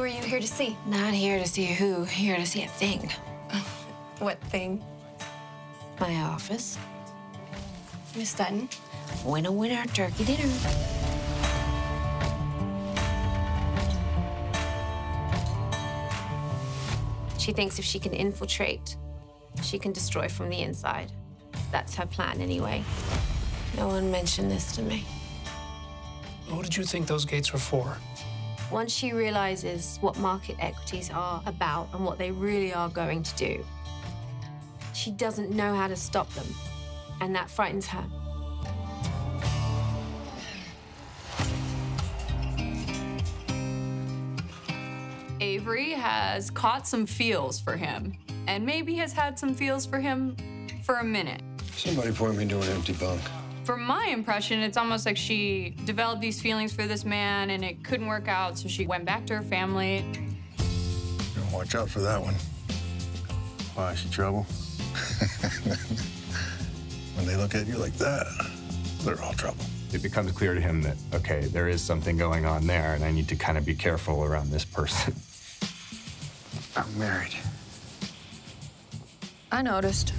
Who are you here to see? Not here to see who, here to see a thing. What thing? My office. Miss Dutton. Winner, turkey dinner. She thinks if she can infiltrate, she can destroy from the inside. That's her plan anyway. No one mentioned this to me. What did you think those gates were for? Once she realizes what market equities are about and what they really are going to do, she doesn't know how to stop them, and that frightens her. Avery has caught some feels for him, and maybe has had some feels for him for a minute. Somebody point me to an empty bunk. From my impression, it's almost like she developed these feelings for this man and it couldn't work out, so she went back to her family. Watch out for that one. Why, is she trouble? When they look at you like that, they're all trouble. It becomes clear to him that, okay, there is something going on there and I need to kind of be careful around this person. I'm married. I noticed.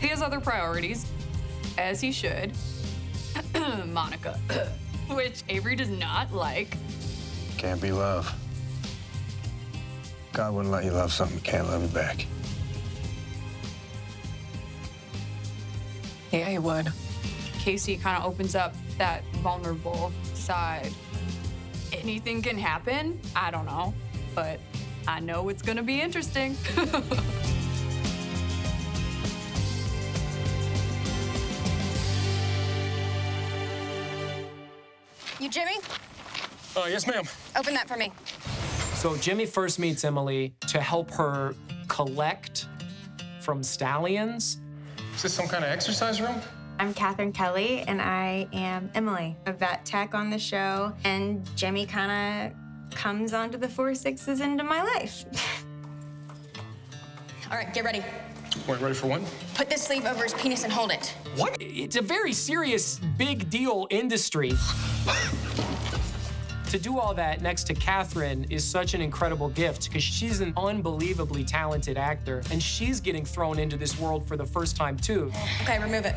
He has other priorities. As he should. Monica, which Avery does not like. Can't be love. God wouldn't let you love something you can't love you back. Yeah, he would. Casey kind of opens up that vulnerable side. Anything can happen? I don't know, but I know it's gonna be interesting. You Jimmy? Yes, ma'am. Open that for me. So Jimmy first meets Emily to help her collect from stallions. Is this some kind of exercise room? I'm Catherine Kelly, and I am Emily, a vet tech on the show. And Jimmy kind of comes onto the 4/6s into my life. All right, get ready. Wait, ready for one? Put this sleeve over his penis and hold it. What? It's a very serious, big deal industry. To do all that next to Catherine is such an incredible gift because she's an unbelievably talented actor and she's getting thrown into this world for the first time too. Okay, remove it.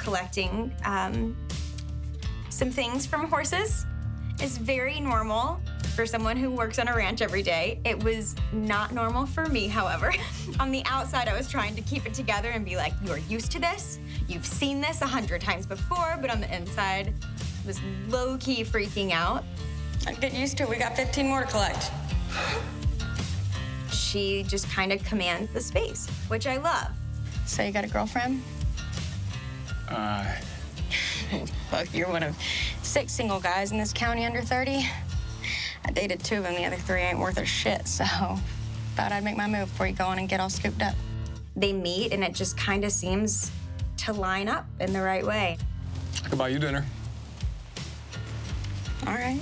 Collecting some things from horses is very normal for someone who works on a ranch every day. It was not normal for me, however. On the outside, I was trying to keep it together and be like, you're used to this. You've seen this 100 times before, but on the inside, I was low-key freaking out. I'd get used to it. We got 15 more to collect. She just kind of commands the space, which I love. So you got a girlfriend? Fuck, you're one of 6 single guys in this county under 30. I dated 2 of them. The other 3 ain't worth a shit, so thought I'd make my move before you go on and get all scooped up. They meet, and it just kind of seems to line up in the right way. I could buy you dinner. All right.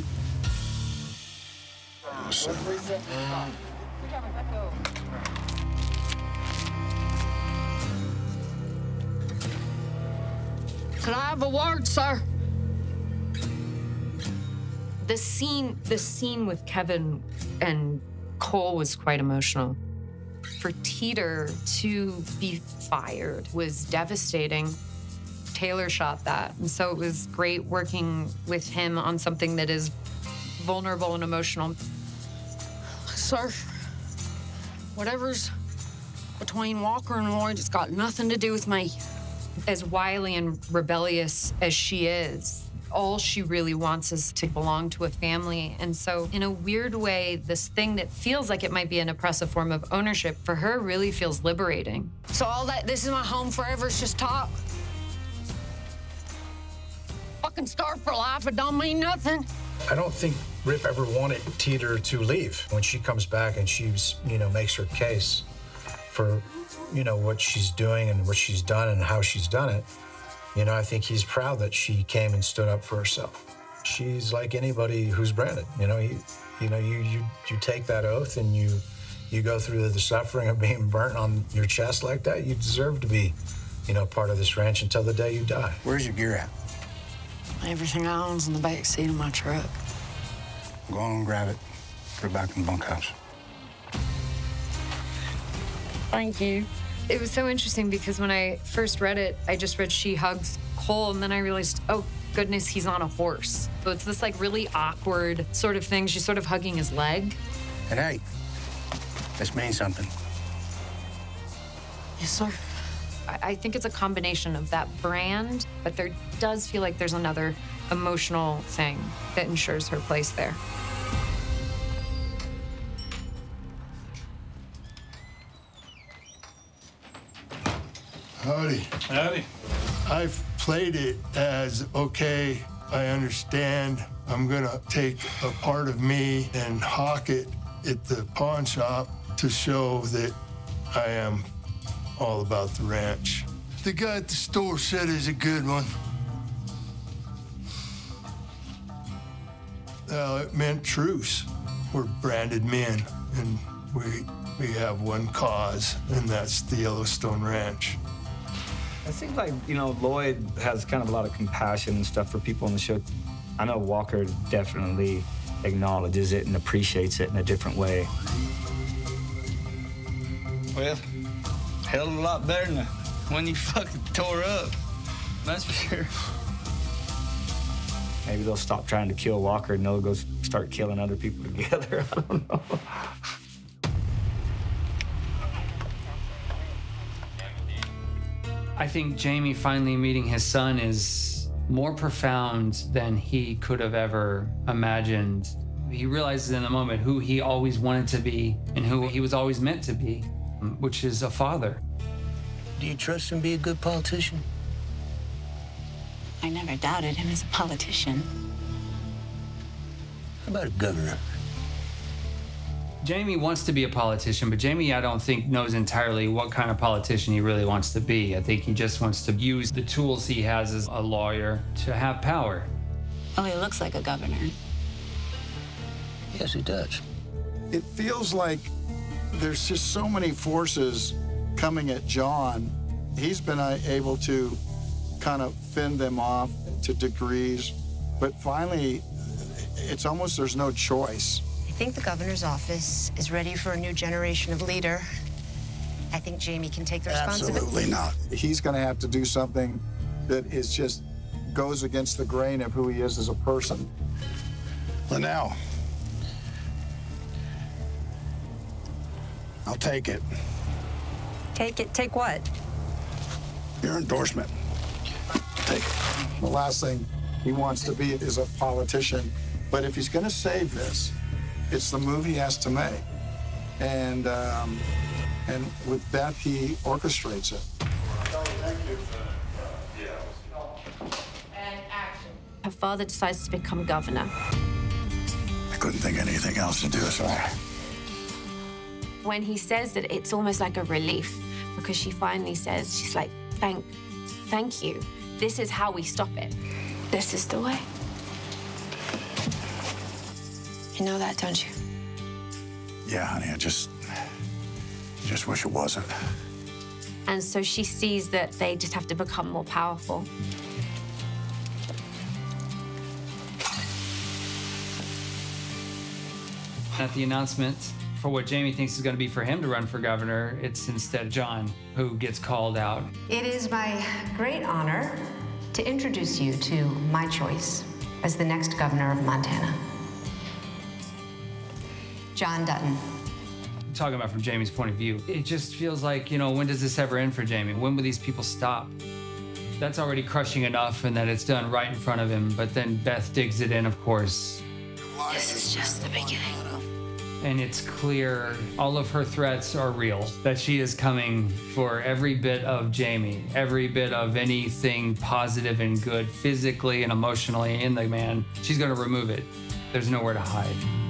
Can I have a word, sir? The scene with Kevin and Cole was quite emotional. For Teeter to be fired was devastating. Taylor shot that, and so it was great working with him on something that is vulnerable and emotional. Sir, whatever's between Walker and Lloyd, it's got nothing to do with me. As wily and rebellious as she is, all she really wants is to belong to a family. And so in a weird way, this thing that feels like it might be an oppressive form of ownership for her really feels liberating. So all that, this is my home forever, it's just talk. Fucking starved for life, it don't mean nothing. I don't think Rip ever wanted Teeter to leave. When she comes back and she's, you know, makes her case for, you know, what she's doing and what she's done and how she's done it, you know, I think he's proud that she came and stood up for herself. She's like anybody who's branded, you know. You take that oath and you go through the suffering of being burnt on your chest like that. You deserve to be, you know, part of this ranch until the day you die. Where's your gear at? Everything I own's in the back seat of my truck. Go on, grab it, put it back in the bunkhouse. Thank you. It was so interesting because when I first read it, I just read she hugs Cole, and then I realized, oh, goodness, he's on a horse. So it's this, like, really awkward sort of thing. She's sort of hugging his leg. And hey, this means something. Yes, sir. I think it's a combination of that brand, but there does feel like there's another emotional thing that ensures her place there. Howdy. Howdy. I've played it as, okay, I understand. I'm gonna take a part of me and hawk it at the pawn shop to show that I am all about the ranch. The guy at the store said it's a good one. It meant truce. We're branded men, and we have one cause, and that's the Yellowstone Ranch. It seems like, you know, Lloyd has kind of a lot of compassion and stuff for people on the show. I know Walker definitely acknowledges it and appreciates it in a different way. Well, hell of a lot better than when you fucking tore up. That's for sure. Maybe they'll stop trying to kill Walker and they'll go start killing other people together. I don't know. I think Jamie finally meeting his son is more profound than he could have ever imagined. He realizes in the moment who he always wanted to be and who he was always meant to be, which is a father. Do you trust him to be a good politician? I never doubted him as a politician. How about a governor? Jamie wants to be a politician, but Jamie, I don't think, knows entirely what kind of politician he really wants to be. I think he just wants to use the tools he has as a lawyer to have power. Well, he looks like a governor. Yes, he does. It feels like there's just so many forces coming at John. He's been able to kind of fend them off to degrees, but finally, it's almost there's no choice. I think the governor's office is ready for a new generation of leader. I think Jamie can take the responsibility. Absolutely not. He's going to have to do something that is just goes against the grain of who he is as a person. Well, now, I'll take it. Take it? Take what? Your endorsement. Take it. The last thing he wants to be is a politician, but if he's going to save this, it's the move he has to make. And with Beth, he orchestrates it. And action. Her father decides to become governor. I couldn't think of anything else to do, so when he says that, it's almost like a relief, because she finally says, she's like, thank you. This is how we stop it. This is the way. You know that, don't you? Yeah, honey, I just wish it wasn't. And so she sees that they just have to become more powerful. At the announcement for what Jamie thinks is going to be for him to run for governor, it's instead John who gets called out. It is my great honor to introduce you to my choice as the next governor of Montana. John Dutton. Talking about from Jamie's point of view, it just feels like, you know, when does this ever end for Jamie? When will these people stop? That's already crushing enough and that it's done right in front of him, but then Beth digs it in, of course. This is just the beginning. And it's clear all of her threats are real, that she is coming for every bit of Jamie, every bit of anything positive and good physically and emotionally in the man. She's going to remove it. There's nowhere to hide.